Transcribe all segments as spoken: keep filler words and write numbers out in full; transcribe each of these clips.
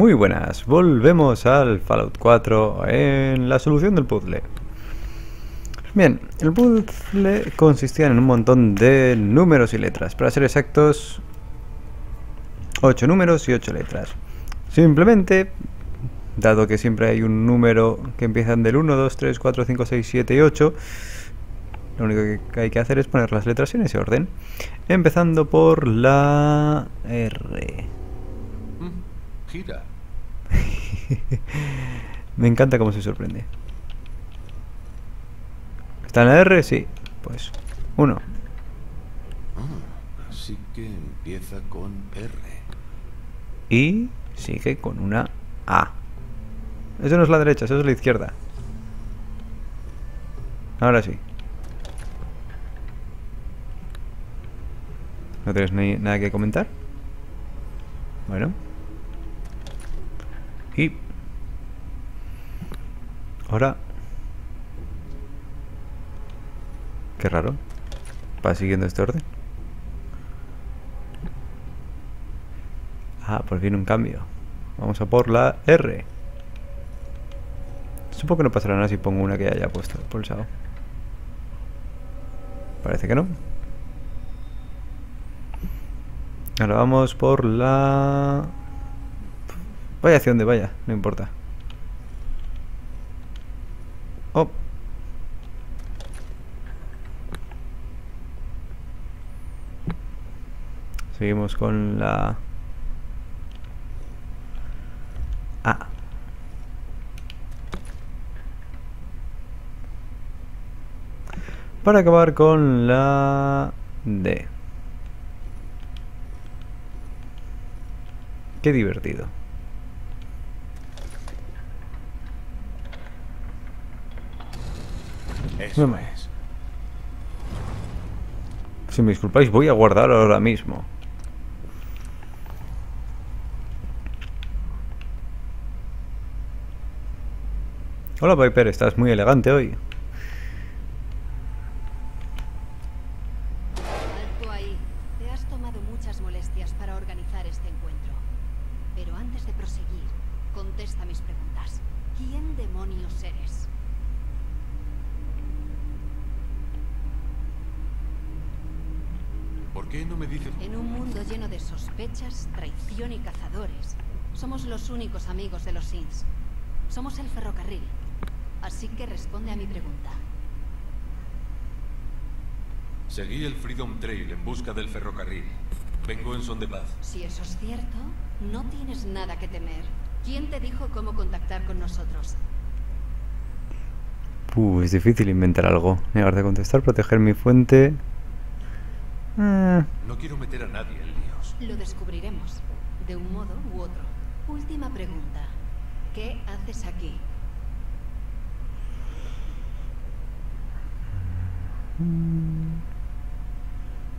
Muy buenas, volvemos al Fallout cuatro en la solución del puzzle. Bien, el puzzle consistía en un montón de números y letras, para ser exactos, ocho números y ocho letras. Simplemente, dado que siempre hay un número que empiezan del uno, dos, tres, cuatro, cinco, seis, siete y ocho, lo único que hay que hacer es poner las letras en ese orden, empezando por la R. Gira. Me encanta cómo se sorprende. ¿Está en la R? Sí. Pues uno. Ah, así que empieza con R. Y sigue con una A. Eso no es la derecha, eso es la izquierda. Ahora sí. ¿No tienes ni nada que comentar? Bueno. Y ahora, qué raro, va siguiendo este orden. Ah, por fin un cambio. Vamos a por la R. Supongo que no pasará nada si pongo una que haya puesto pulsado. Parece que no. Ahora vamos por la... Vaya hacia donde vaya, no importa. Oh. Seguimos con la A. Para acabar con la D. Qué divertido. Eso es. Si me disculpáis, voy a guardar ahora mismo. Hola Piper, estás muy elegante hoy. Alto ahí. Te has tomado muchas molestias para organizar este encuentro. Pero antes de proseguir, contesta mis preguntas. ¿Quién demonios eres? ¿Por qué no me dices? En un mundo lleno de sospechas, traición y cazadores, somos los únicos amigos de los Sins. Somos el ferrocarril. Así que responde a mi pregunta. Seguí el Freedom Trail en busca del ferrocarril. Vengo en son de paz. Si eso es cierto, no tienes nada que temer. ¿Quién te dijo cómo contactar con nosotros? Uh, es difícil inventar algo. Negar de contestar, proteger mi fuente... No quiero meter a nadie en líos. Lo descubriremos, de un modo u otro. Última pregunta. ¿Qué haces aquí?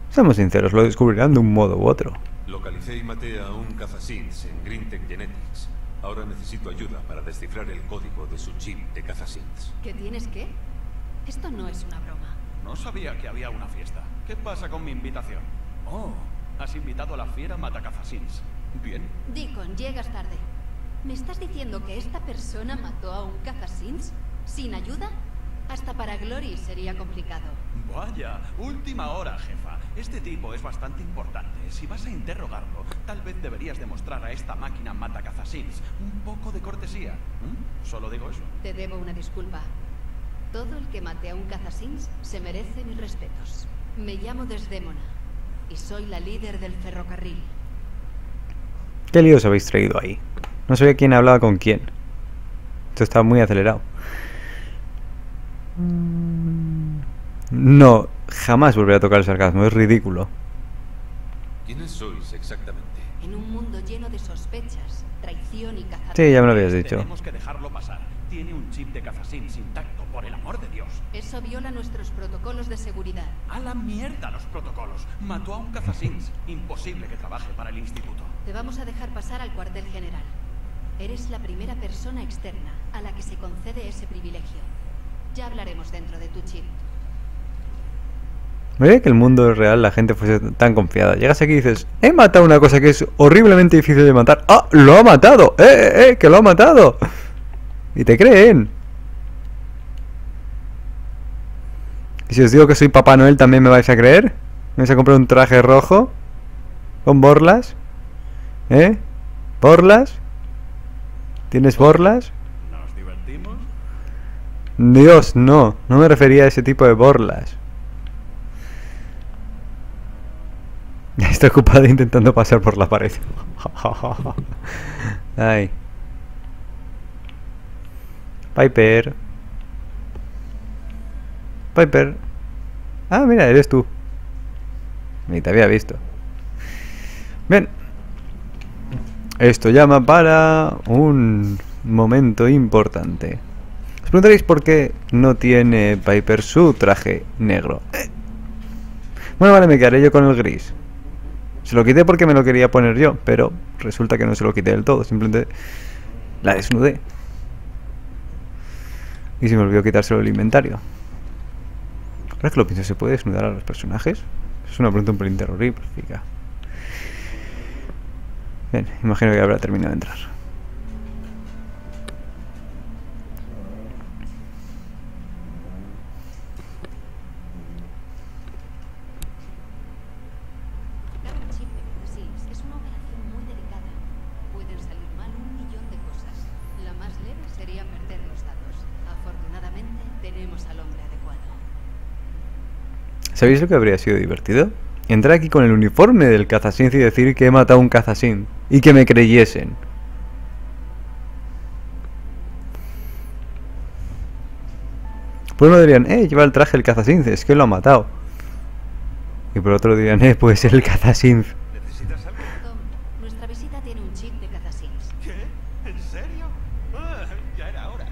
Seamos sinceros, lo descubrirán de un modo u otro. Localicé y maté a un Cazasins en Green Tech Genetics. Ahora necesito ayuda para descifrar el código de su chip de Cazasins. ¿Qué tienes que? Esto no es una broma. No sabía que había una fiesta. ¿Qué pasa con mi invitación? Oh, has invitado a la fiera Matacazasins. Bien. Deacon, llegas tarde. ¿Me estás diciendo que esta persona mató a un Cazasins? ¿Sin ayuda? Hasta para Glory sería complicado. Vaya, última hora, jefa. Este tipo es bastante importante. Si vas a interrogarlo, tal vez deberías demostrar a esta máquina Matacazasins un poco de cortesía. ¿Mm? Solo digo eso. Te debo una disculpa. Todo el que mate a un Cazasins se merece mis respetos. Me llamo Desdémona y soy la líder del ferrocarril. ¿Qué líos habéis traído ahí? No sabía quién hablaba con quién. Esto está muy acelerado. No, jamás volveré a tocar el sarcasmo, es ridículo. ¿Quiénes sois exactamente? En un mundo lleno de sospechas, traición y cazadores. Sí, ya me lo habías dicho. Tenemos que dejarlo pasar. Tiene un chip de Cazasins intacto, por el amor de Dios. Eso viola nuestros protocolos de seguridad. ¡A la mierda los protocolos! Mató a un Cazasins. Imposible que trabaje para el instituto. Te vamos a dejar pasar al cuartel general. Eres la primera persona externa a la que se concede ese privilegio. Ya hablaremos dentro de tu chip. Me diría que el mundo real la gente fuese tan confiada. Llegas aquí y dices, he matado una cosa que es horriblemente difícil de matar. ¡Ah! ¡Lo ha matado! ¡Eh, eh, eh! ¡Que lo ha matado! Y te creen. Y si os digo que soy Papá Noel, ¿también me vais a creer? ¿Me vais a comprar un traje rojo? ¿Con borlas? ¿Eh? ¿Borlas? ¿Tienes borlas? ¿Nos divertimos? Dios, no. No me refería a ese tipo de borlas. Está ocupada intentando pasar por la pared. Ay. Piper. Piper. Ah, mira, eres tú. Ni te había visto. Bien. Esto llama para un momento importante. Os preguntaréis por qué no tiene Piper su traje negro. Bueno, vale, me quedaré yo con el gris. Se lo quité porque me lo quería poner yo, pero resulta que no se lo quité del todo, simplemente la desnudé. Y se me olvidó quitárselo del inventario. Ahora que lo pienso, ¿se puede desnudar a los personajes? Es una pregunta un pelín terrorífica. Bien, imagino que habrá terminado de entrar. ¿Sabéis lo que habría sido divertido? Entrar aquí con el uniforme del Cazasins y decir que he matado a un Cazasins y que me creyesen. Por uno dirían, eh, lleva el traje el Cazasins, es que lo ha matado. Y por otro dirían, eh, puede ser el Cazasins. ¿Necesitas algo? Tom, nuestra visita tiene un chip de Cazasins. ¿Qué? ¿En serio? Ah, ya era hora.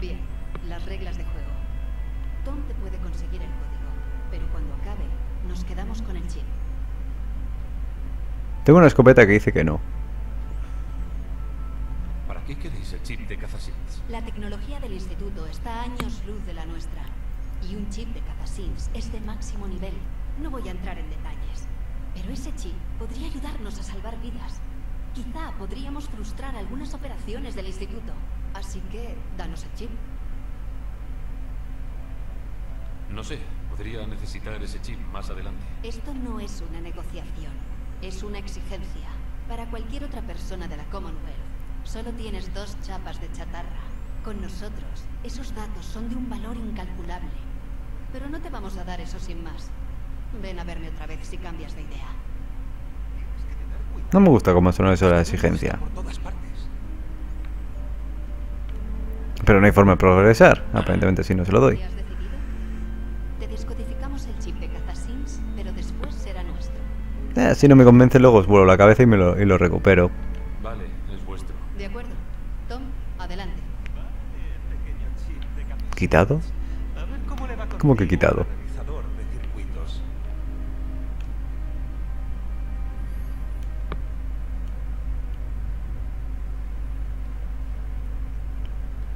Bien, las reglas de juego. Tom te puede conseguir el código. Pero cuando acabe, nos quedamos con el chip. Tengo una escopeta que dice que no. ¿Para qué queréis el chip de Cazasins? La tecnología del instituto está a años luz de la nuestra. Y un chip de Cazasins es de máximo nivel. No voy a entrar en detalles. Pero ese chip podría ayudarnos a salvar vidas. Quizá podríamos frustrar algunas operaciones del instituto. Así que, danos el chip. No sé. Podría necesitar ese chip más adelante. Esto no es una negociación, es una exigencia. Para cualquier otra persona de la Commonwealth, solo tienes dos chapas de chatarra. Con nosotros, esos datos son de un valor incalculable. Pero no te vamos a dar eso sin más. Ven a verme otra vez si cambias de idea. No me gusta cómo suena eso de la exigencia. Pero no hay forma de progresar. Aparentemente si no se lo doy. Eh, si no me convence, luego os vuelo la cabeza y me lo, y lo recupero. Vale, es vuestro. De acuerdo. Tom, adelante. ¿Quitado? ¿Cómo que quitado?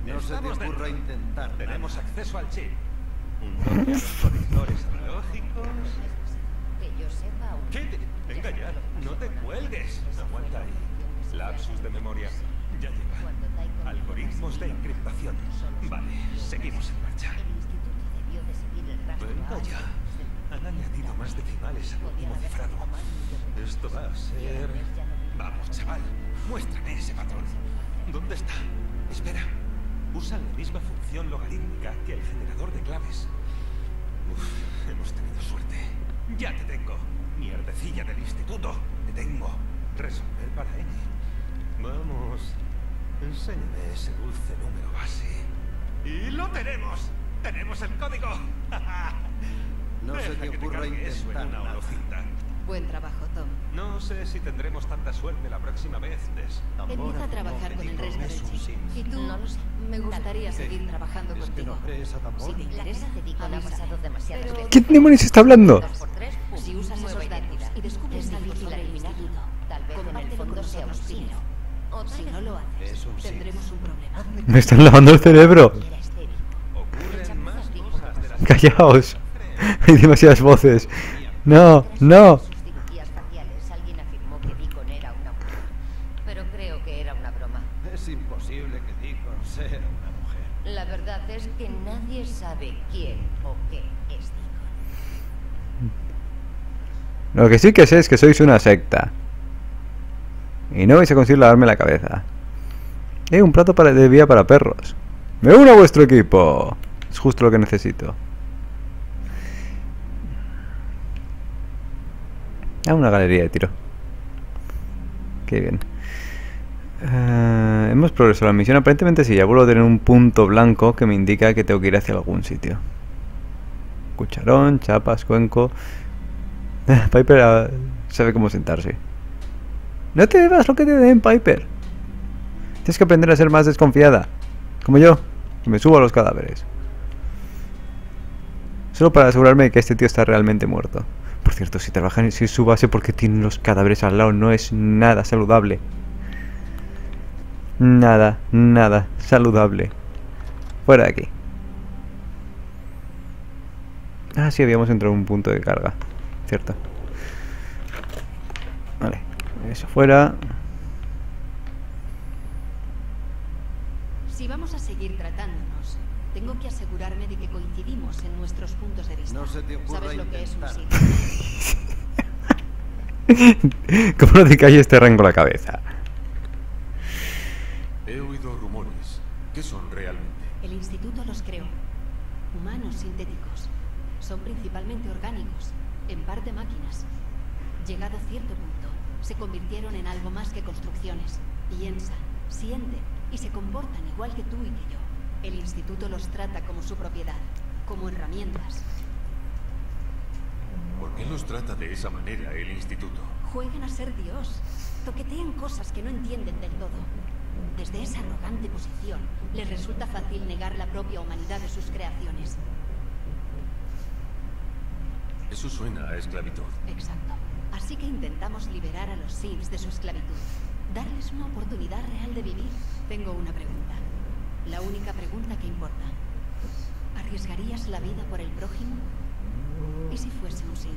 No se te ocurra intentar. Tenemos acceso al chip. Un de conectores analógicos. ¿Qué? Te, venga ya, no te cuelgues. Aguanta ahí. Lapsus de memoria. Ya llega. Algoritmos de encriptación. Vale, seguimos en marcha. Venga ya. Han añadido más decimales al último cifrado. Esto va a ser... Vamos, chaval, muéstrame ese patrón. ¿Dónde está? Espera. Usan la misma función logarítmica que el generador de claves. Uf, hemos tenido suerte. Ya te tengo. Mierdecilla del instituto. Te tengo. Resolver para N. Vamos. Enséñame ese dulce número base. ¡Y lo tenemos! ¡Tenemos el código! No se te ocurra intentar nada. Buen trabajo, Tom. No sé si tendremos tanta suerte la próxima vez. Empieza a trabajar con el resto del chip. Y tú, no lo sé. Me gustaría seguir trabajando contigo. Si te interesa, Deacon ha pasado demasiadas veces. ¿Qué demonios está hablando? Si usas esos datos y descubres algo sobre el instituto, tal vez en el fondo sea un signo. O si no lo haces, tendremos un problema. Me están lavando el cerebro. Callaos. Hay demasiadas voces. No, no. Alguien afirmó que Deacon era una mujer, pero creo que era una broma. Es imposible que Deacon sea una mujer. La verdad es que nadie sabe quién o qué es Deacon. Lo que sí que sé es que sois una secta. Y no vais a conseguir lavarme la cabeza. Eh, un plato para, de vía para perros. ¡Me uno a vuestro equipo! Es justo lo que necesito. Ah, una galería de tiro. Qué bien. Uh, Hemos progresado la misión. Aparentemente sí, ya vuelvo a tener un punto blanco que me indica que tengo que ir hacia algún sitio. Cucharón, chapas, cuenco. Piper uh, sabe cómo sentarse. No te bebas lo que te den, Piper. Tienes que aprender a ser más desconfiada. Como yo, que me subo a los cadáveres. Solo para asegurarme de que este tío está realmente muerto. Por cierto, si trabajan si su base porque tienen los cadáveres al lado, no es nada saludable. Nada, nada saludable. Fuera de aquí. Ah, sí, habíamos entrado en un punto de carga. Cierto. Vale, eso fuera. Si vamos a seguir tratándonos, tengo que asegurarme de que coincidimos en nuestros puntos de vista. No se te ocurra ¿Sabes lo que es un sitio? ¿Cómo no te calles este rango la cabeza? He oído rumores. ¿Qué son realmente? El instituto los creó. Humanos sintéticos. Son principalmente orgánicos, en parte máquinas. Llegado a cierto punto, se convirtieron en algo más que construcciones. Piensan, sienten y se comportan igual que tú y que yo. El instituto los trata como su propiedad, como herramientas. ¿Por qué los trata de esa manera el instituto? Juegan a ser Dios, toquetean cosas que no entienden del todo. Desde esa arrogante posición, les resulta fácil negar la propia humanidad de sus creaciones. Eso suena a esclavitud. Exacto. Así que intentamos liberar a los Sims de su esclavitud. Darles una oportunidad real de vivir. Tengo una pregunta. La única pregunta que importa. ¿Arriesgarías la vida por el prójimo? ¿Y si fuese un Sith?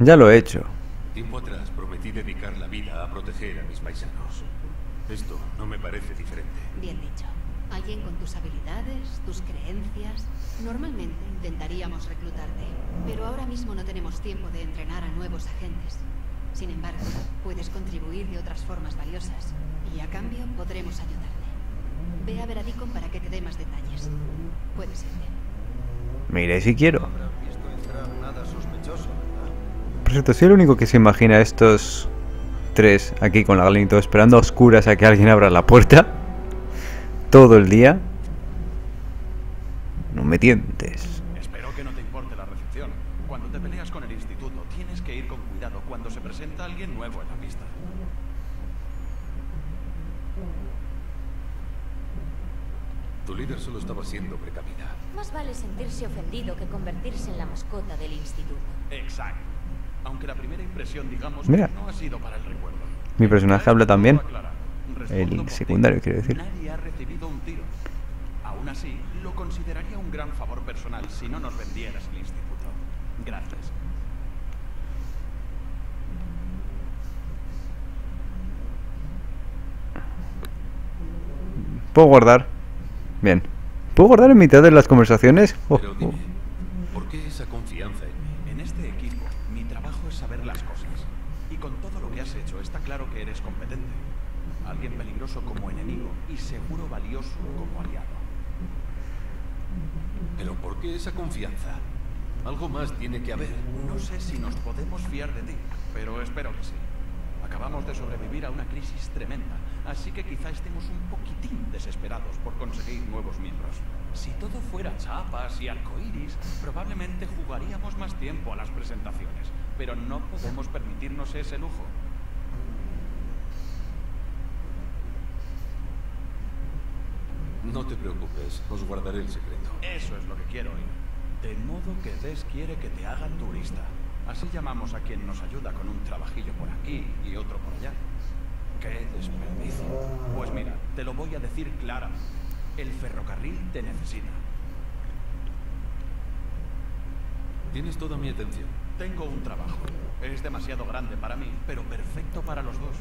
Ya lo he hecho. Tiempo atrás prometí dedicar la vida a proteger a mis paisanos. Esto no me parece diferente. Bien dicho. Alguien con tus habilidades, tus creencias. Normalmente intentaríamos reclutarte, pero ahora mismo no tenemos tiempo de entrenar a nuevos agentes. Sin embargo, puedes contribuir de otras formas valiosas, y a cambio podremos ayudarte. Ve a Veradicon para que te dé más detalles. Puedes irte. Me iré si quiero. Por cierto, soy el único que se imagina estos tres aquí con la galinita esperando a oscuras a que alguien abra la puerta. Todo el día. No me tientes. Alguien nuevo en la pista. Tu líder solo estaba siendo precavida. Más vale sentirse ofendido que convertirse en la mascota del instituto. Exacto. Aunque la primera impresión, digamos, Mira. no ha sido para el recuerdo. Mi personaje habla también. El secundario, quiero decir. Nadie ha recibido un tiro. Aún así, lo consideraría un gran favor personal si no nos vendieras el instituto. Gracias. ¿Puedo guardar? Bien. ¿Puedo guardar en mitad de las conversaciones? Oh, Pero dime, oh. ¿Por qué esa confianza en mí? En este equipo, mi trabajo es saber las cosas. Y con todo lo que has hecho, está claro que eres competente. Alguien peligroso como enemigo y seguro valioso como aliado. Pero ¿por qué esa confianza? Algo más tiene que haber. No sé si nos podemos fiar de ti, pero espero que sí. Acabamos de sobrevivir a una crisis tremenda, así que quizá estemos un poquitín desesperados por conseguir nuevos miembros. Si todo fuera chapas y arcoíris, probablemente jugaríamos más tiempo a las presentaciones, pero no podemos permitirnos ese lujo. No te preocupes, os guardaré el secreto. Eso es lo que quiero oír. De modo que Des quiere que te hagan turista. Así llamamos a quien nos ayuda con un trabajillo por aquí y otro por allá. ¡Qué desperdicio! Pues mira, te lo voy a decir claramente. El ferrocarril te necesita. Tienes toda mi atención. Tengo un trabajo. Es demasiado grande para mí, pero perfecto para los dos.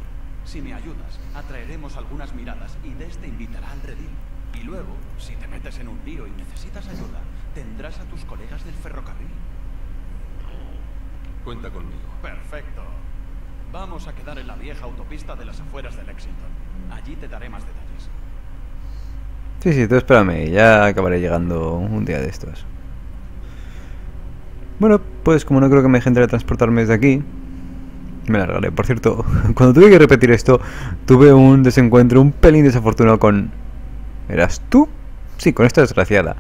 Si me ayudas, atraeremos algunas miradas y Des te invitará al redil. Y luego, si te metes en un lío y necesitas ayuda, tendrás a tus colegas del ferrocarril. Cuenta conmigo. Perfecto. Vamos a quedar en la vieja autopista de las afueras de Lexington. Allí te daré más detalles. Sí, sí, tú espérame, ya acabaré llegando un día de estos. Bueno, pues como no creo que me dejen teletransportarme desde aquí, me largaré. Por cierto, cuando tuve que repetir esto, tuve un desencuentro un pelín desafortunado con... ¿Eras tú? Sí, con esta desgraciada.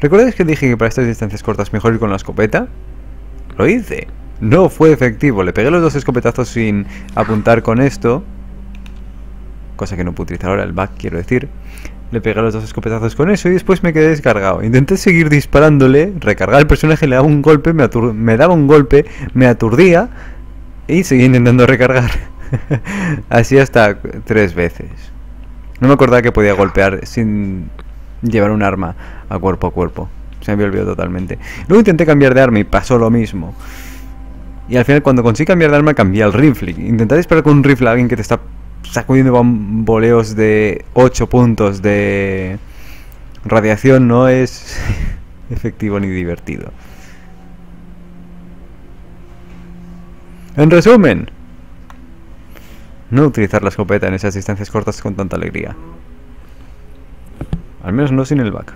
¿Recordáis que dije que para estas distancias cortas mejor ir con la escopeta? Lo hice. No fue efectivo. Le pegué los dos escopetazos sin apuntar con esto. Cosa que no puedo utilizar ahora, el back, quiero decir. Le pegué los dos escopetazos con eso y después me quedé descargado. Intenté seguir disparándole, recargar el personaje, le daba un golpe, me, me daba un golpe, me aturdía y seguí intentando recargar. Así hasta tres veces. No me acordaba que podía golpear sin llevar un arma a cuerpo a cuerpo. Se me había olvidado totalmente. Luego intenté cambiar de arma y pasó lo mismo. Y al final cuando conseguí cambiar de arma cambié al rifle. Intentar disparar con un rifle a alguien que te está... sacudiendo bamboleos de ocho puntos de radiación no es efectivo ni divertido. En resumen, no utilizar la escopeta en esas distancias cortas con tanta alegría. Al menos no sin el back.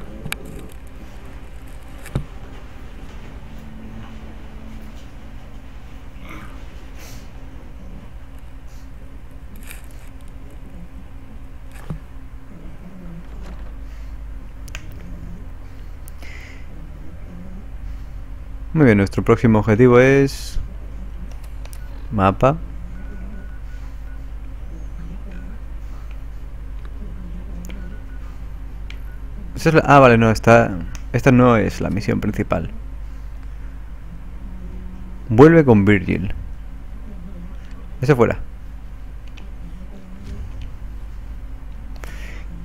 Muy bien, nuestro próximo objetivo es... mapa. Esa es la... Ah, vale, no, esta... esta no es la misión principal. Vuelve con Virgil. Esa fuera.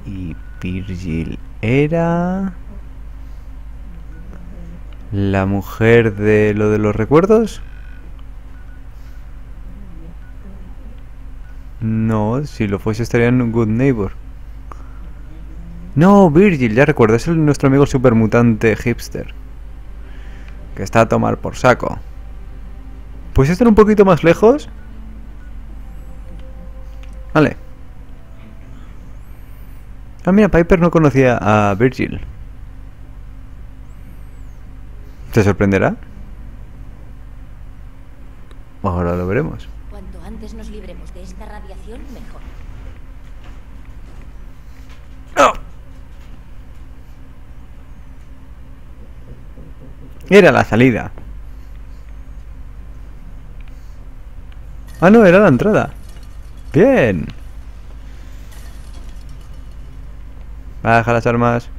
Y Virgil era... ¿la mujer de lo de los recuerdos? No, si lo fuese estaría en un Good Neighbor. No, Virgil, ya recuerdo, es el, nuestro amigo supermutante hipster. Que está a tomar por saco. Pues estar un poquito más lejos. Vale. Ah, mira, Piper no conocía a Virgil. ¿Te sorprenderá? Ahora lo veremos. Cuanto antes nos libremos de esta radiación, mejor. ¡No! Era la salida. Ah, no, era la entrada. Bien. Baja las armas.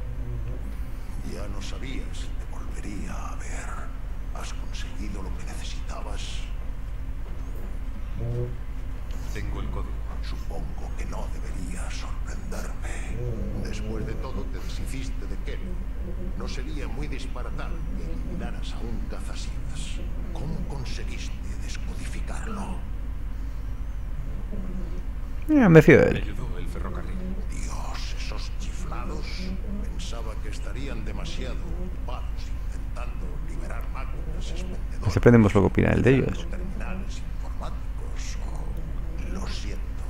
Me fío de él. Ayudó el ferrocarril. Dios, esos chiflados. Pensaba que estarían demasiado ocupados intentando liberar máquinas expendedoras. Nos aprendemos lo que opina el de ellos. Terminales informáticos. Oh, lo siento,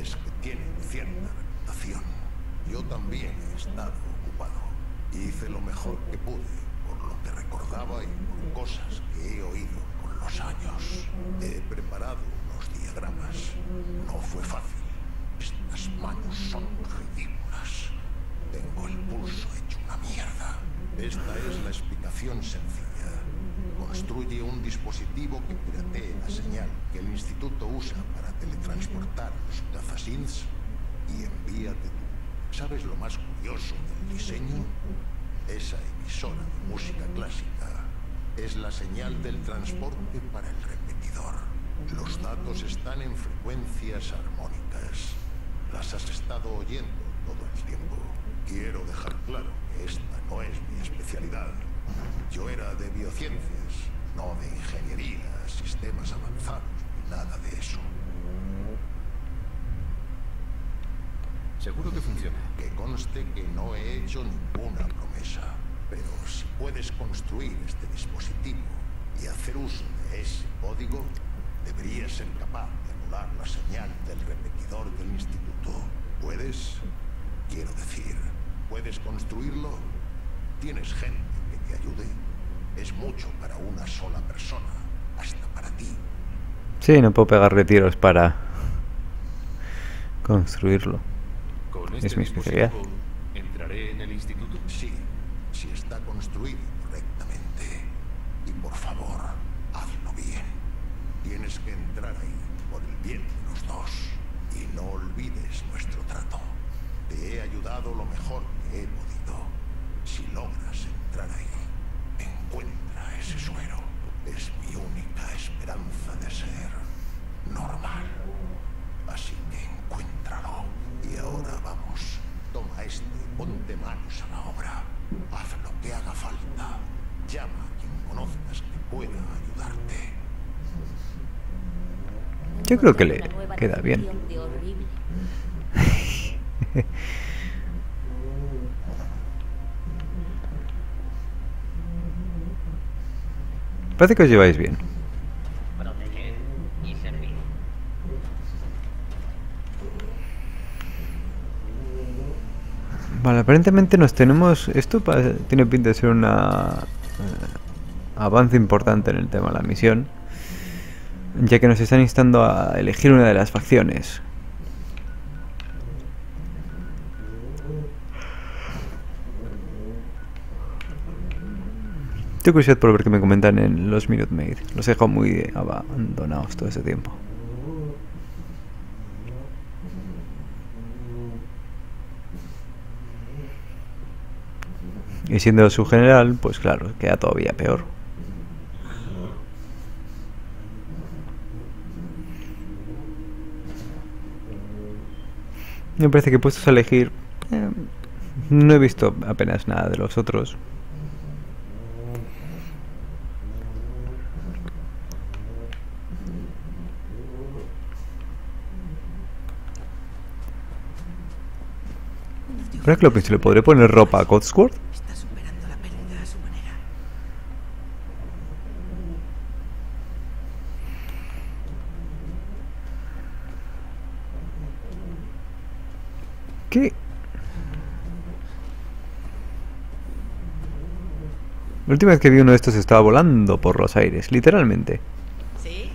es que tienen cierta reputación. Yo también he estado ocupado. Hice lo mejor que pude por lo que recordaba y por cosas que he oído con los años. He preparado unos diagramas. No fue fácil. Estas manos son ridículas. Tengo el pulso hecho una mierda. Esta es la explicación sencilla. Construye un dispositivo que piratee la señal que el instituto usa para teletransportar los Cazasins y envíate tú. ¿Sabes lo más curioso del diseño? Esa emisora de música clásica es la señal del transporte para el repetidor. Los datos están en frecuencias armónicas. Las has estado oyendo todo el tiempo. Quiero dejar claro que esta no es mi especialidad. Yo era de biociencias, no de ingeniería, sistemas avanzados, nada de eso. Seguro que funciona. Que conste que no he hecho ninguna promesa. Pero si puedes construir este dispositivo y hacer uso de ese código, deberías ser capaz de anular la señal del repetidor del instituto. ¿Puedes? Quiero decir, ¿puedes construirlo? ¿Tienes gente que te ayude? Es mucho para una sola persona, hasta para ti. Sí, no puedo pegarle tiros para construirlo. Con este es mi especialidad. ¿Entraré en el instituto? Sí, si está construido correctamente. Y por favor, hazlo bien. Tienes que entrar ahí por el bien de los dos. Y no olvides nuestro trato. Te he ayudado lo mejor que he podido. Si logras entrar ahí, encuentra ese suero. Es mi única esperanza de ser normal. Así que encuéntralo. Y ahora vamos. Toma esto y ponte manos a la obra. Haz lo que haga falta. Llama a quien conozcas que pueda ayudarte. Yo creo que le queda bien. Parece que os lleváis bien. Proteger y servir. Vale, aparentemente nos tenemos... Esto para, tiene pinta de ser un eh, avance importante en el tema de la misión, ya que nos están instando a elegir una de las facciones. Tengo curiosidad por ver qué me comentan en los Minute Maid. Los he dejado muy abandonados todo ese tiempo. Y siendo su general, pues claro, queda todavía peor. Me parece que puestos a elegir, eh, no he visto apenas nada de los otros. Ahora que lo pienso, ¿le podré poner ropa a Codsworth? Está superando la pérdida a su manera. ¿Qué? La última vez que vi uno de estos estaba volando por los aires, literalmente. ¿Sí?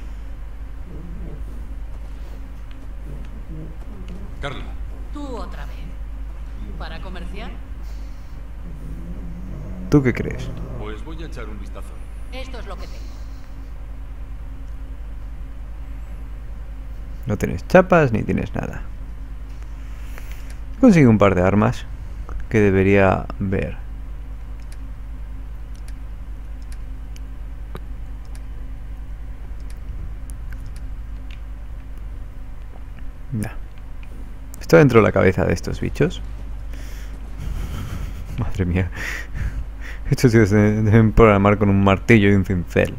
Carla. Tú otra vez. ¿Para comerciar? ¿Tú qué crees? Pues voy a echar un vistazo. Esto es lo que tengo. No tienes chapas ni tienes nada. Consigo un par de armas que debería ver. Nah. Está dentro de la cabeza de estos bichos. Madre mía. Estos tíos deben programar con un martillo y un cincel.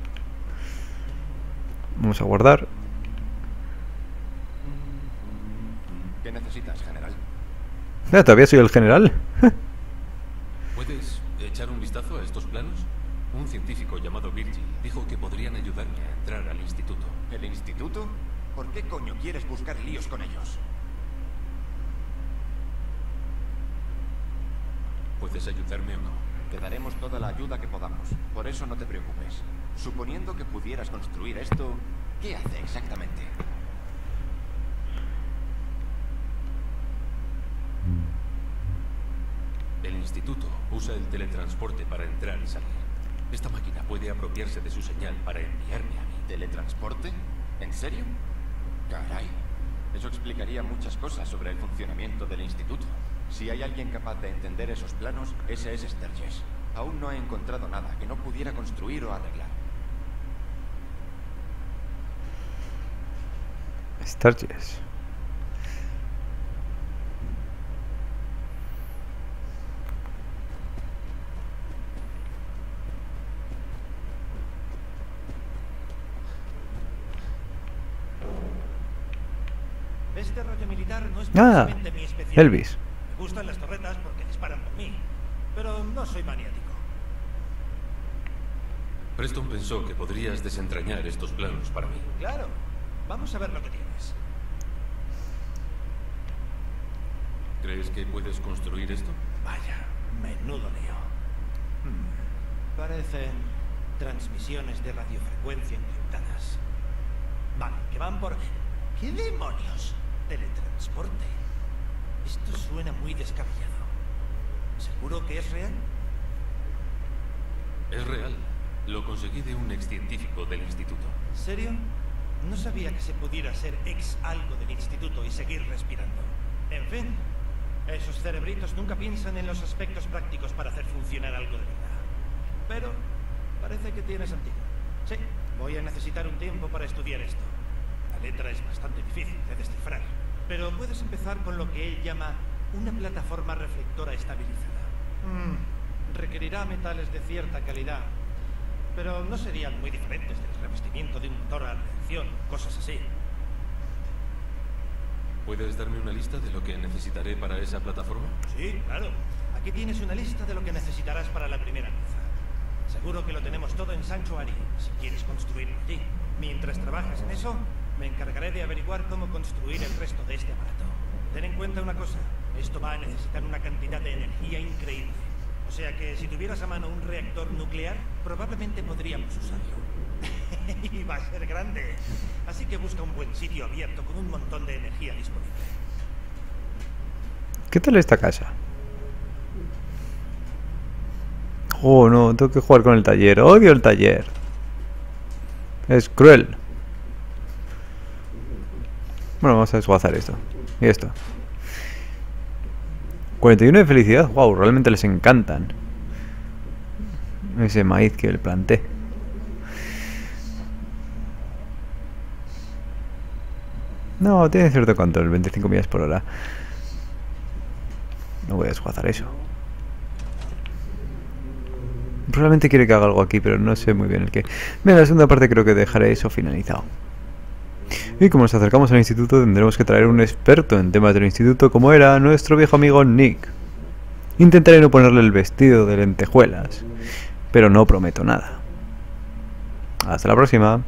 Vamos a guardar. ¿Qué necesitas, general? Ah, ¿todavía soy el general? ¿Puedes echar un vistazo a estos planos? Un científico llamado Virgil dijo que podrían ayudarme a entrar al instituto. ¿El instituto? ¿Por qué coño quieres buscar líos con ellos? ¿Puedes ayudarme o no? Te daremos toda la ayuda que podamos, por eso no te preocupes. Suponiendo que pudieras construir esto, ¿qué hace exactamente? El instituto usa el teletransporte para entrar y salir. Esta máquina puede apropiarse de su señal para enviarme a mí. ¿Teletransporte? ¿En serio? Caray, eso explicaría muchas cosas sobre el funcionamiento del instituto. Si hay alguien capaz de entender esos planos, ese es Sturges. Aún no he encontrado nada que no pudiera construir o arreglar. Sturges. este rollo militar no es precisamente mi especialidad. Elvis. Me gustan las torretas porque disparan por mí, pero no soy maniático. Preston pensó que podrías desentrañar estos planos para mí. Claro. Vamos a ver lo que tienes. ¿Crees que puedes construir esto? Vaya, menudo lío. Hmm. Parecen transmisiones de radiofrecuencia encriptadas. Vale, que van por... ¿Qué demonios? Teletransporte. Esto suena muy descabellado. ¿Seguro que es real? Es real. Lo conseguí de un excientífico del instituto. ¿En serio? No sabía que se pudiera ser ex algo del instituto y seguir respirando. En fin, esos cerebritos nunca piensan en los aspectos prácticos para hacer funcionar algo de verdad. Pero parece que tiene sentido. Sí, voy a necesitar un tiempo para estudiar esto. La letra es bastante difícil de descifrar, pero puedes empezar con lo que él llama una plataforma reflectora estabilizada. Mm, requerirá metales de cierta calidad, pero no serían muy diferentes del revestimiento de un motor a reacción, cosas así. ¿Puedes darme una lista de lo que necesitaré para esa plataforma? Sí, claro. Aquí tienes una lista de lo que necesitarás para la primera pieza. Seguro que lo tenemos todo en Sanctuary, si quieres construirlo allí. Mientras trabajas en eso, me encargaré de averiguar cómo construir el resto de este aparato. Ten en cuenta una cosa, esto va a necesitar una cantidad de energía increíble. O sea que si tuvieras a mano un reactor nuclear, probablemente podríamos usarlo. Y va a ser grande. Así que busca un buen sitio abierto con un montón de energía disponible. ¿Qué tal esta casa? Oh, no, tengo que jugar con el taller. Odio el taller. Es cruel. Bueno, vamos a desguazar esto. Y esto. cuarenta y uno de felicidad, wow, realmente les encantan. Ese maíz que le planté. No, tiene cierto control, veinticinco millas por hora. No voy a desguazar eso. Probablemente quiere que haga algo aquí, pero no sé muy bien el qué. Mira, la segunda parte creo que dejaré eso finalizado. Y como nos acercamos al instituto, tendremos que traer un experto en temas del instituto, como era nuestro viejo amigo Nick. Intentaré no ponerle el vestido de lentejuelas, pero no prometo nada. Hasta la próxima.